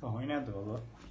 Có hỏi nào được